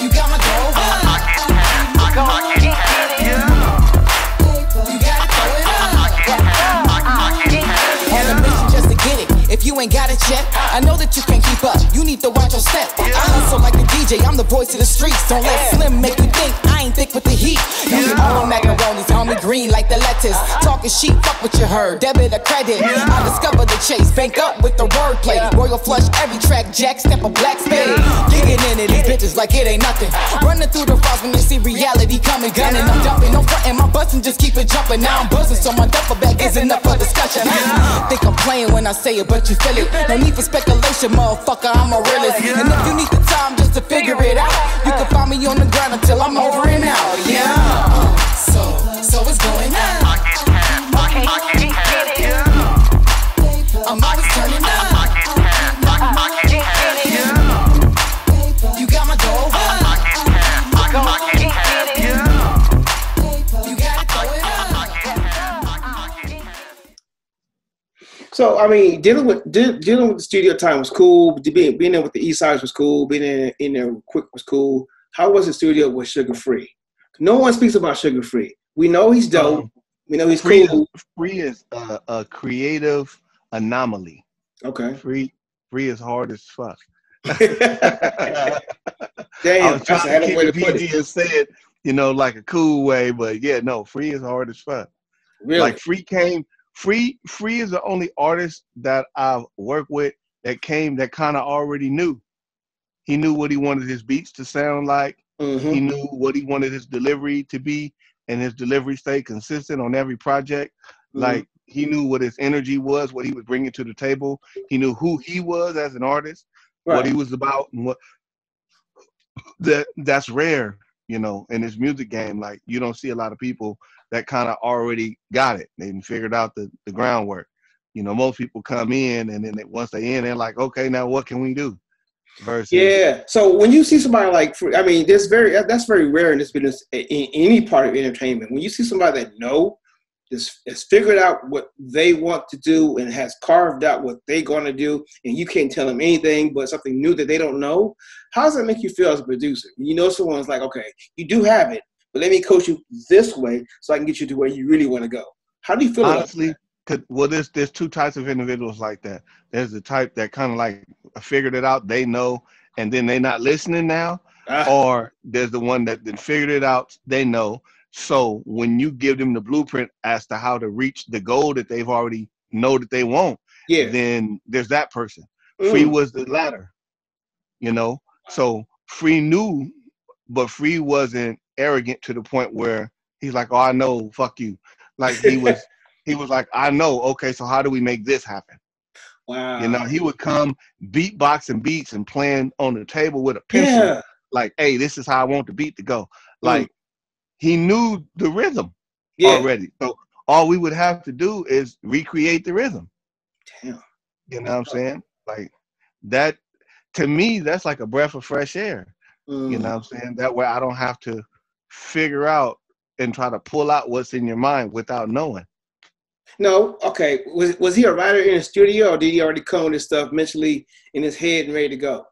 You got my dough. If you ain't got it yet, I know that you can't keep up. You need to watch your step. I hustle like the DJ, I'm the voice of the streets. Don't let Slim make you think I ain't thick with the heat. You all macaronis, on me green like the lettuce. Talking sheep, fuck what you heard, debit or credit. I discovered the chase, bank up with the wordplay. Royal flush, every track, jack, step a black spade. Digging into these bitches like it ain't nothing. Running through the frost when they see reality coming. Gunning, I'm jumping, I'm fronting, my bustin' just keep it jumping. Now I'm buzzing, so my duffel bag isn't up for discussion. Think I'm playing when I say it, but you feel it. No need for speculation, motherfucker, I'm a realist. And if you need the time just to figure it out, you can find me on the ground until I'm over and out. Yeah. So what's going on? I'm always turning up. You got my dough. You gotta throw it up. So I mean, dealing with the studio time was cool. Being there with the Eastsides was cool. Being in there Quik was cool. How was the studio with Sugar Free? No one speaks about Sugar Free. We know he's dope. We know he's cool. Free is a creative anomaly. Okay. Free is hard as fuck. Damn, I was trying to keep the PD and say it, you know, like a cool way, but yeah, no, Free is hard as fuck. Really? Like Free is the only artist that I've worked with that came that kind of already knew. He knew what he wanted his beats to sound like. He knew what he wanted his delivery to be, and his delivery stayed consistent on every project. Like he knew what his energy was, what he was bringing to the table. He knew who he was as an artist, what he was about, and what that's rare, you know, in this music game. Like you don't see a lot of people that kind of already got it. They figured out the groundwork. You know, most people come in and then once they in, they're like, okay, now what can we do? Versus. Yeah. So when you see somebody like, I mean, that's very rare in this business, in any part of entertainment. When you see somebody that has figured out what they want to do and has carved out what they're going to do, and you can't tell them anything but something new that they don't know, how does that make you feel as a producer? You know, someone's like, okay, you do have it, but let me coach you this way so I can get you to where you really want to go. How do you feel honestly about that? Well, there's two types of individuals like that. There's the type that kind of like figured it out, they know, and then they're not listening now. Or there's the one that then figured it out, they know. So when you give them the blueprint as to how to reach the goal that they've already know that they want, then there's that person. Free was the latter, you know. So Free knew, but Free wasn't arrogant to the point where he's like, oh, I know, fuck you. Like he was... He was like, I know, okay, so how do we make this happen? Wow. You know, he would come beatboxing beats and playing on the table with a pencil. Yeah. Like, hey, this is how I want the beat to go. Like, he knew the rhythm already. So all we would have to do is recreate the rhythm. Damn. You know what I'm saying? Like, that, to me, that's like a breath of fresh air. You know what I'm saying? That way I don't have to figure out and try to pull out what's in your mind without knowing. No, okay. Was he a writer in the studio, or did he already come with his stuff mentally in his head and ready to go?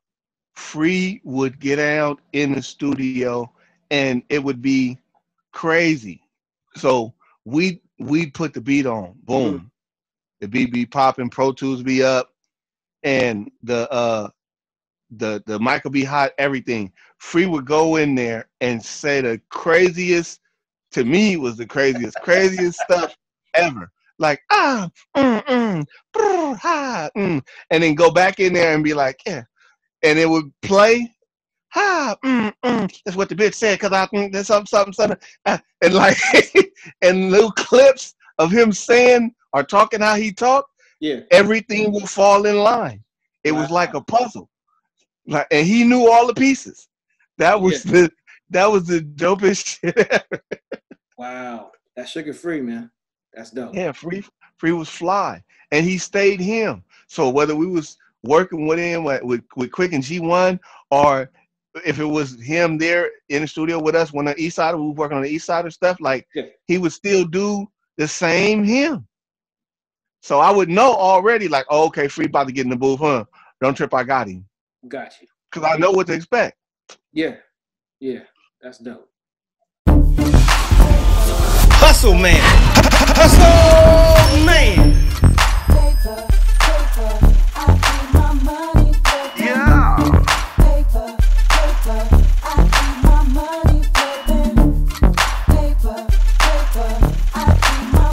Free would get out in the studio, and it would be crazy. So we'd put the beat on, boom. The beat be popping, Pro Tools be up, and the mic would be hot, everything. Free would go in there and say the craziest, to me was the craziest stuff ever. Like, brr, ha, and then go back in there and be like, yeah. And it would play, that's what the bitch said, because I think there's something. And like, and little clips of him saying or talking how he talked, everything will fall in line. It was like a puzzle. Like, and he knew all the pieces. That was the dopest shit ever. Wow. That's Sugar Free, man. That's dope. Yeah, Free was fly, and he stayed him. So whether we was working with him with Quik and G-1, or if it was him there in the studio with us when the Eastsider, we were working on the Eastsider stuff, like he would still do the same him. So I would know already, like, oh, okay, Free about to get in the booth, huh? Don't trip, I got him. Got you. Because I know what to expect. Yeah. Yeah, that's dope. Hustle man. Hustle man.